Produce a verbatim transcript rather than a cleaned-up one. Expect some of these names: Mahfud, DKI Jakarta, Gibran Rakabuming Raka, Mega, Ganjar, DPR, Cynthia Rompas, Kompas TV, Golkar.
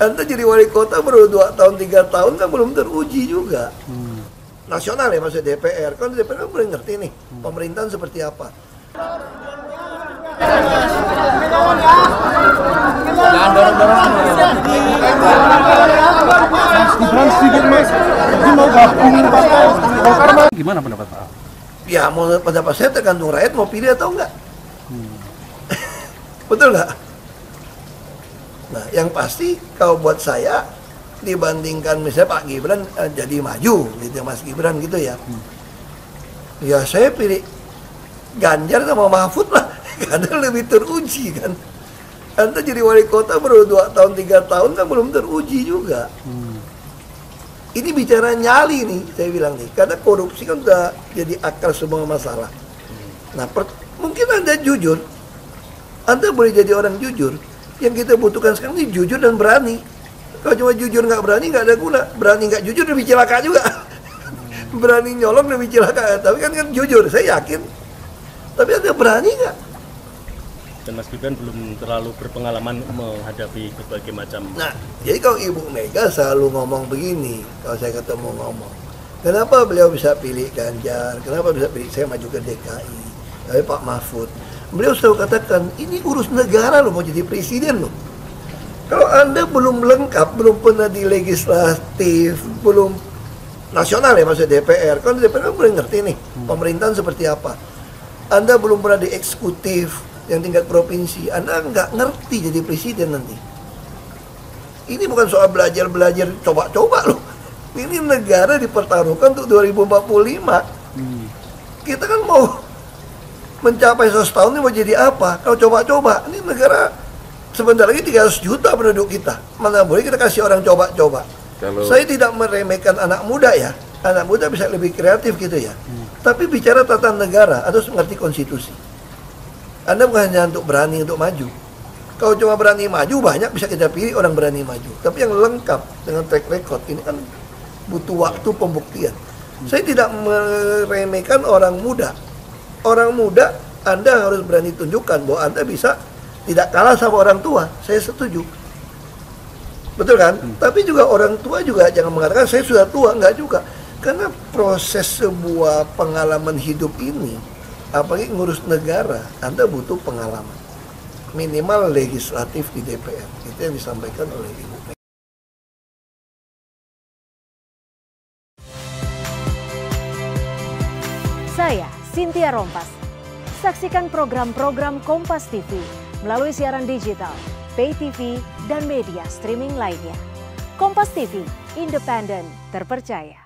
Anda jadi wali kota baru dua tahun, tiga tahun kan belum teruji juga. Hmm. Nasional ya maksud D P R. Kan D P R kan boleh ngerti nih, hmm. pemerintahan seperti apa. Jangan dorong-dorong. Gibran sedikit mas, ini mau gabungin partai Golkar mas. Gimana pendapat Pak? Ya mau pendapat saya tergantung rakyat mau pilih atau enggak. Hmm. Betul nggak? Nah, yang pasti kalau buat saya dibandingkan misalnya Pak Gibran eh, jadi maju gitu Mas Gibran gitu ya. Hmm. Ya saya pilih Ganjar sama Mahfud lah, karena lebih teruji kan. Anda jadi wali kota baru dua tahun, tiga tahun kan belum teruji juga. Hmm. Ini bicara nyali nih, saya bilang nih, karena korupsi kan udah jadi akar semua masalah. Hmm. Nah, mungkin Anda jujur, Anda boleh jadi orang jujur. Yang kita butuhkan sekarang ini jujur dan berani. Kalau cuma jujur nggak berani, nggak ada guna. Berani nggak jujur lebih celaka juga. Berani nyolong lebih celaka. Tapi kan kan jujur, saya yakin. Tapi Anda berani nggak? Dan Mas Gibran belum terlalu berpengalaman menghadapi berbagai macam. Nah, jadi kalau Ibu Mega selalu ngomong begini, kalau saya ketemu ngomong, kenapa beliau bisa pilih Ganjar? Kenapa bisa pilih saya maju ke D K I? Tapi Pak Mahfud, beliau selalu katakan, ini urus negara loh, mau jadi presiden loh. Kalau Anda belum lengkap, belum pernah di legislatif, belum nasional ya maksud D P R. Kan D P R kan boleh ngerti nih, pemerintahan seperti apa. Anda belum pernah di eksekutif, yang tingkat provinsi, Anda nggak ngerti jadi presiden nanti. Ini bukan soal belajar-belajar, coba-coba loh. Ini negara dipertaruhkan untuk dua ribu empat puluh lima. Hmm. Kita kan mau mencapai seratus tahun ini mau jadi apa? Kalau coba-coba, ini negara sebentar lagi tiga ratus juta penduduk kita. Mana boleh kita kasih orang coba-coba. Kalau... Saya tidak meremehkan anak muda ya. Anak muda bisa lebih kreatif gitu ya. Hmm. Tapi bicara tata negara, harus mengerti konstitusi. Anda bukan hanya untuk berani untuk maju. Kalau cuma berani maju, banyak bisa kita pilih orang berani maju. Tapi yang lengkap dengan track record, ini kan butuh waktu pembuktian. Hmm. Saya tidak meremehkan orang muda. Orang muda, Anda harus berani tunjukkan bahwa Anda bisa tidak kalah sama orang tua. Saya setuju. Betul kan? Hmm. Tapi juga orang tua juga jangan mengatakan saya sudah tua. Enggak juga. Karena proses sebuah pengalaman hidup ini, apalagi ngurus negara, Anda butuh pengalaman. Minimal legislatif di D P R. Itu yang disampaikan oleh Ibu Mega. Saya Cynthia Rompas. Saksikan program-program Kompas T V melalui siaran digital, pay T V, dan media streaming lainnya. Kompas T V, independen, terpercaya.